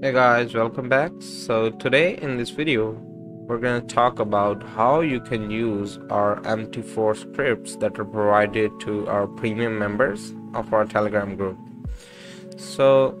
Hey guys, welcome back. So today in this video we're going to talk about how you can use our MT4 scripts that are provided to our premium members of our Telegram group. So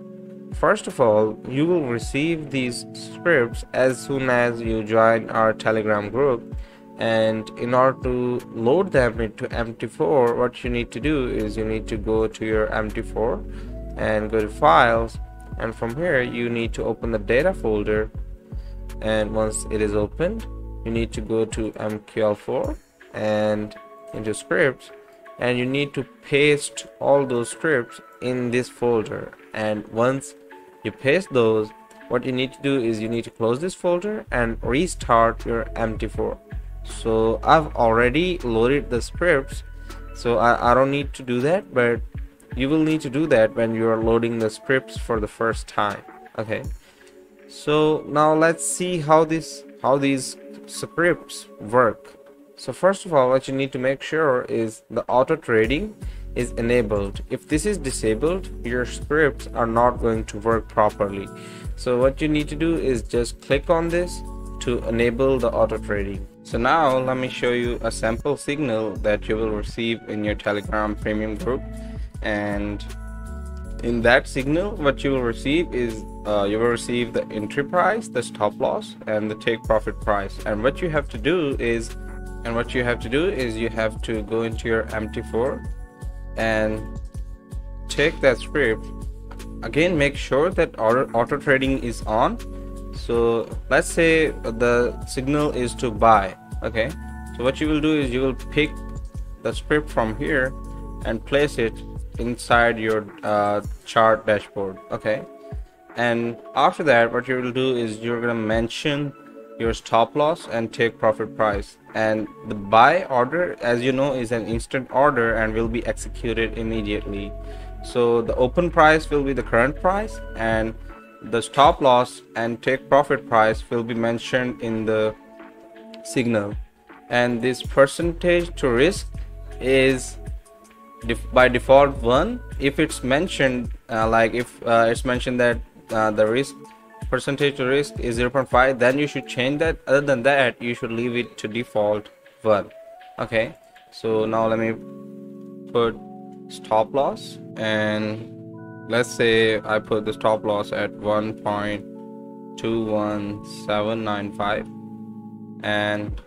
first of all, you will receive these scripts as soon as you join our Telegram group, and in order to load them into MT4, what you need to do is you need to go to your MT4 and go to files, and from here you need to open the data folder, and once it is opened you need to go to MQL4 and into scripts, and you need to paste all those scripts in this folder. And once you paste those, what you need to do is you need to close this folder and restart your MT4. So I've already loaded the scripts, so I don't need to do that, but you will need to do that when you are loading the scripts for the first time. Okay, so now let's see how these scripts work. So first of all, what you need to make sure is the auto trading is enabled. If this is disabled, your scripts are not going to work properly. So what you need to do is just click on this to enable the auto trading. So now let me show you a sample signal that you will receive in your Telegram premium group. And in that signal, what you will receive is you will receive the entry price, the stop loss, and the take profit price. And what you have to do is you have to go into your MT4 and take that script again. Make sure that auto trading is on. So let's say the signal is to buy. Okay, so what you will do is you will pick the script from here and place it inside your chart dashboard. Okay, and after that what you will do is you're going to mention your stop loss and take profit price, and the buy order, as you know, is an instant order and will be executed immediately. So the open price will be the current price, and the stop loss and take profit price will be mentioned in the signal, and this percentage to risk is by default 1. If it's mentioned that the risk percentage to risk is 0.5, then you should change that. Other than that, you should leave it to default 1. Okay, so now let me put stop loss, and let's say I put the stop loss at 1.21795, and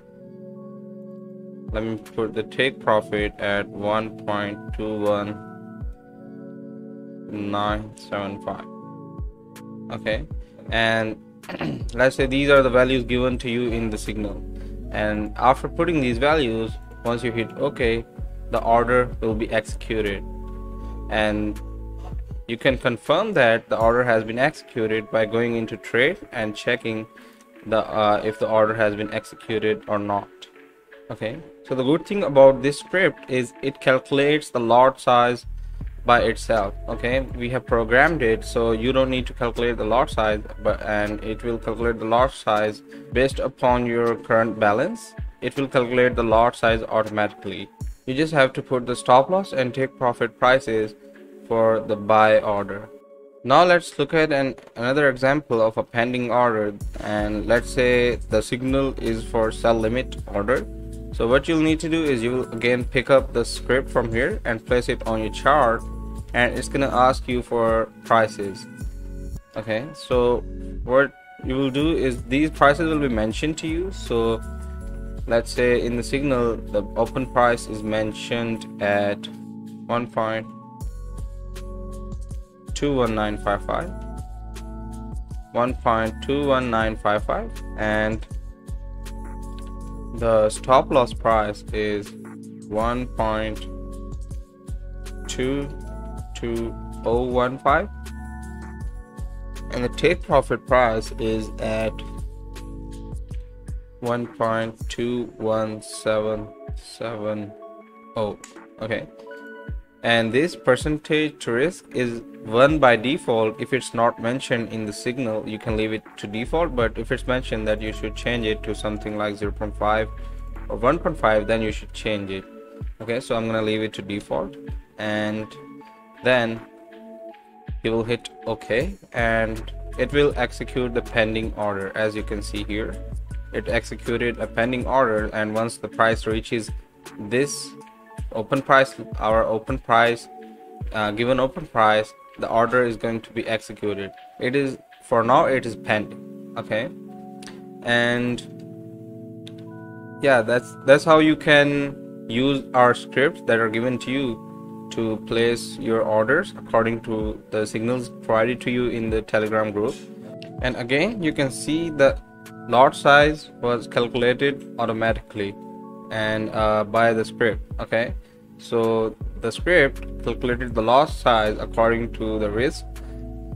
let me put the take profit at 1.21975. Okay, and let's say these are the values given to you in the signal, and after putting these values, once you hit OK, the order will be executed, and you can confirm that the order has been executed by going into trade and checking the if the order has been executed or not. Okay, so the good thing about this script is it calculates the lot size by itself. Okay, we have programmed it, so you don't need to calculate the lot size, and it will calculate the lot size based upon your current balance. It will calculate the lot size automatically. You just have to put the stop loss and take profit prices for the buy order. Now let's look at another example of a pending order, and let's say the signal is for sell limit order. So what you'll need to do is you will again pick up the script from here and place it on your chart, and it's gonna ask you for prices. Okay, so what you will do is these prices will be mentioned to you. So let's say in the signal the open price is mentioned at 1.21955, and the stop loss price is 1.22015, and the take profit price is at 1.21770. okay, and this percentage to risk is 1 by default. If it's not mentioned in the signal, you can leave it to default, but if it's mentioned that you should change it to something like 0.5 or 1.5, then you should change it. Okay, so I'm gonna leave it to default, and then you will hit OK, and it will execute the pending order. As you can see here, it executed a pending order, and once the price reaches this open price, our open price, given open price, the order is going to be executed. It is, for now, it is pending. Okay, and yeah, that's how you can use our scripts that are given to you to place your orders according to the signals provided to you in the Telegram group. And again, you can see the lot size was calculated automatically and by the script. Okay, so the script calculated the lot size according to the risk,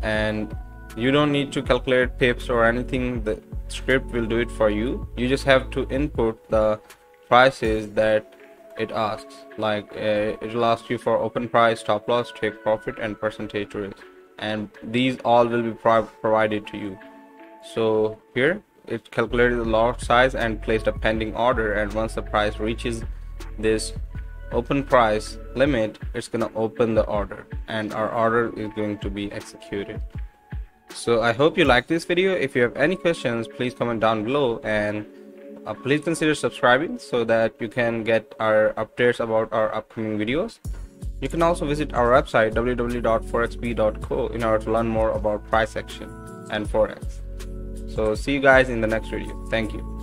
and you don't need to calculate pips or anything. The script will do it for you. You just have to input the prices that it asks, like it'll ask you for open price, stop loss, take profit, and percentage risk, and these all will be provided to you. So here it calculated the lot size and placed a pending order, and once the price reaches this open price limit, it's gonna open the order and our order is going to be executed. So I hope you like this video. If you have any questions, please comment down below, and please consider subscribing so that you can get our updates about our upcoming videos. You can also visit our website www.forexp.co in order to learn more about price action and forex. So see you guys in the next video. Thank you.